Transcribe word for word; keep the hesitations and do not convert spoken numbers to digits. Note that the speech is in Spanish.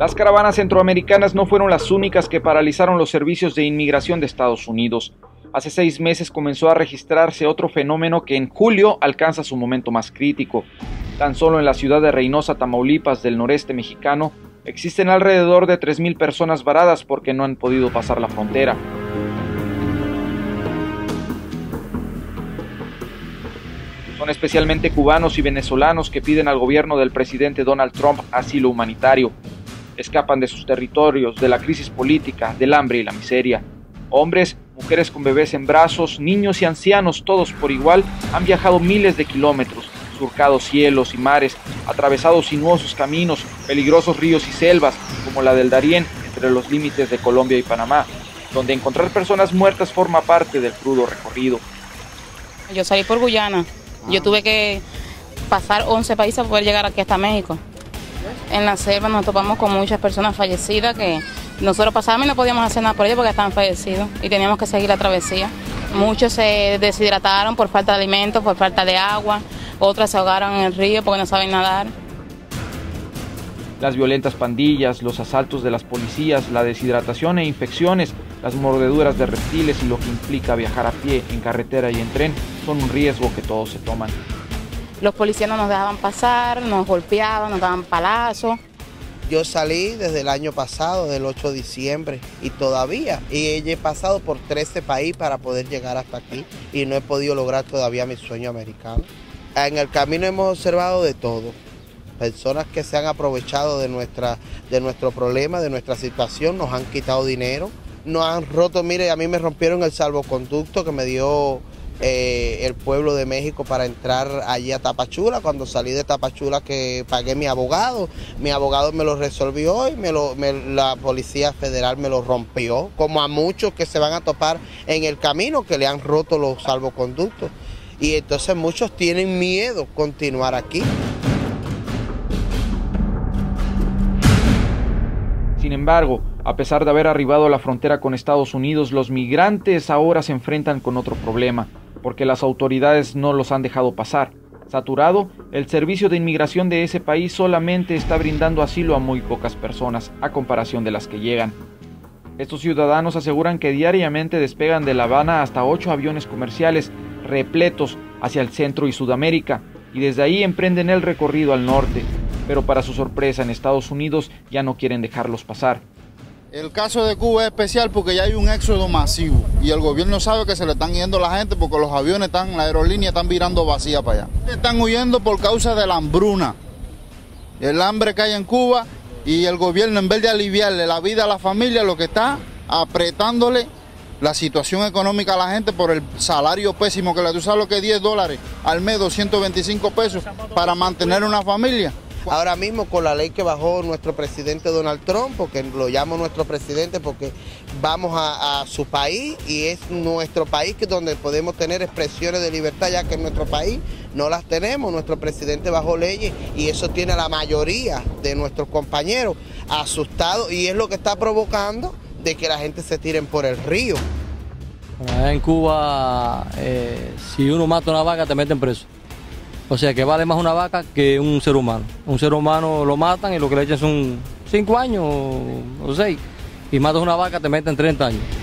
Las caravanas centroamericanas no fueron las únicas que paralizaron los servicios de inmigración de Estados Unidos. Hace seis meses comenzó a registrarse otro fenómeno que en julio alcanza su momento más crítico. Tan solo en la ciudad de Reynosa, Tamaulipas, del noreste mexicano, existen alrededor de tres mil personas varadas porque no han podido pasar la frontera. Son especialmente cubanos y venezolanos que piden al gobierno del presidente Donald Trump asilo humanitario. Escapan de sus territorios, de la crisis política, del hambre y la miseria. Hombres, mujeres con bebés en brazos, niños y ancianos, todos por igual, han viajado miles de kilómetros, surcado cielos y mares, atravesado sinuosos caminos, peligrosos ríos y selvas, como la del Darién, entre los límites de Colombia y Panamá, donde encontrar personas muertas forma parte del crudo recorrido. Yo salí por Guyana. Yo tuve que pasar once países para poder llegar aquí hasta México. En la selva nos topamos con muchas personas fallecidas que nosotros pasábamos y no podíamos hacer nada por ellos porque estaban fallecidos y teníamos que seguir la travesía. Muchos se deshidrataron por falta de alimentos, por falta de agua, otros se ahogaron en el río porque no saben nadar. Las violentas pandillas, los asaltos de las policías, la deshidratación e infecciones, las mordeduras de reptiles y lo que implica viajar a pie, en carretera y en tren son un riesgo que todos se toman. Los policías no nos dejaban pasar, nos golpeaban, nos daban palazos. Yo salí desde el año pasado, del ocho de diciembre, y todavía, y he pasado por trece países para poder llegar hasta aquí y no he podido lograr todavía mi sueño americano. En el camino hemos observado de todo. Personas que se han aprovechado de, nuestra, de nuestro problema, de nuestra situación, nos han quitado dinero, nos han roto, mire, a mí me rompieron el salvoconducto que me dio eh, el pueblo de México para entrar allí a Tapachula. Cuando salí de Tapachula que pagué mi abogado, mi abogado me lo resolvió y me lo, me, la Policía Federal me lo rompió, como a muchos que se van a topar en el camino que le han roto los salvoconductos. Y entonces muchos tienen miedo continuar aquí. Sin embargo, a pesar de haber arribado a la frontera con Estados Unidos, los migrantes ahora se enfrentan con otro problema, porque las autoridades no los han dejado pasar. Saturado, el servicio de inmigración de ese país solamente está brindando asilo a muy pocas personas, a comparación de las que llegan. Estos ciudadanos aseguran que diariamente despegan de La Habana hasta ocho aviones comerciales repletos hacia el centro y Sudamérica, y desde ahí emprenden el recorrido al norte. Pero para su sorpresa, en Estados Unidos ya no quieren dejarlos pasar. El caso de Cuba es especial porque ya hay un éxodo masivo y el gobierno sabe que se le están yendo la gente porque los aviones están, la aerolínea están virando vacía para allá. Están huyendo por causa de la hambruna, el hambre que hay en Cuba, y el gobierno, en vez de aliviarle la vida a la familia, lo que está apretándole la situación económica a la gente por el salario pésimo que le da. Tú sabes lo que es diez dólares al mes, doscientos veinticinco pesos para mantener una familia. Ahora mismo con la ley que bajó nuestro presidente Donald Trump, porque lo llamo nuestro presidente porque vamos a, a su país y es nuestro país que donde podemos tener expresiones de libertad, ya que en nuestro país no las tenemos. Nuestro presidente bajó leyes y eso tiene a la mayoría de nuestros compañeros asustados y es lo que está provocando de que la gente se tiren por el río. Allá en Cuba, eh, si uno mata una vaca te meten preso. O sea que vale más una vaca que un ser humano. Un ser humano lo matan y lo que le echan son cinco años o seis. Y matas una vaca te meten treinta años.